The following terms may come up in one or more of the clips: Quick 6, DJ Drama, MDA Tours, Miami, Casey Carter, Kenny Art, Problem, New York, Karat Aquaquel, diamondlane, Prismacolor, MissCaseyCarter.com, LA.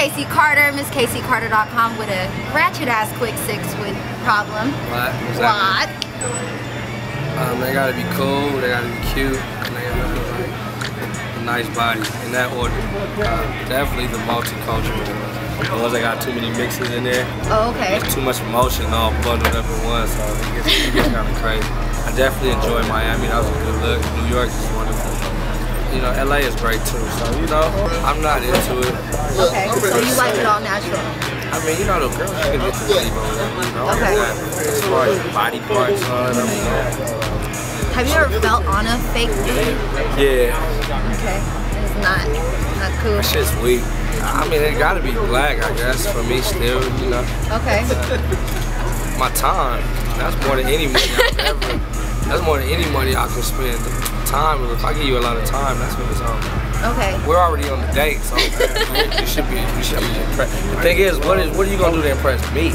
Casey Carter, MissCaseyCarter.com, with a ratchet-ass quick six with Problem. What? They gotta be cool, they gotta be cute, and they gotta look like a nice body, in that order. Definitely the multicultural ones. The ones that got too many mixes in there. Oh, okay. There's too much emotion all bundled up in one, so it gets kind of crazy. I definitely enjoyed Miami. That was a good look. New York is wonderful. You know, LA is great too, so you know, I'm not into it. Okay, so you like it all natural? I mean, you know, the girls, you can get to sleep over there, you know? Okay. As far as body parts and all that, I mean, have you ever felt on a fake dude? Yeah. Okay, it's not cool. That shit's weak. I mean, it gotta be black, I guess, for me still, you know? Okay. My time, that's more than any money I've ever. That's more than any money I can spend. Time, if I give you a lot of time, that's what it's on. Okay. We're already on the date, so you should be impressed. The thing is, what are you gonna do to impress me?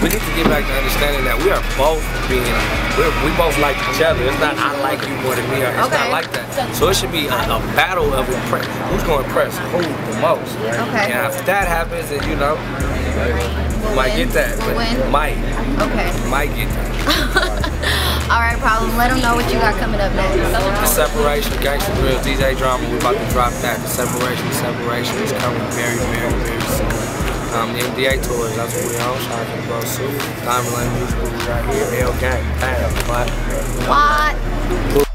We need to get back to understanding that we are both we both like each other. It's not I like you more than me, or it's not like that. So it should be a battle of impress. Who's gonna impress who the most? Okay. And if that happens, then you know, you might get that. Might get that. Alright, Problem, let them know what you got coming up next. The Separation, Gangsta Grill, DJ Drama, we about to drop that. The Separation is coming very, very, very soon. MDA Tours, that's what we on. Shout out to Bro Soup, Diamond Lane Music, we right here, L Gang, bam, what?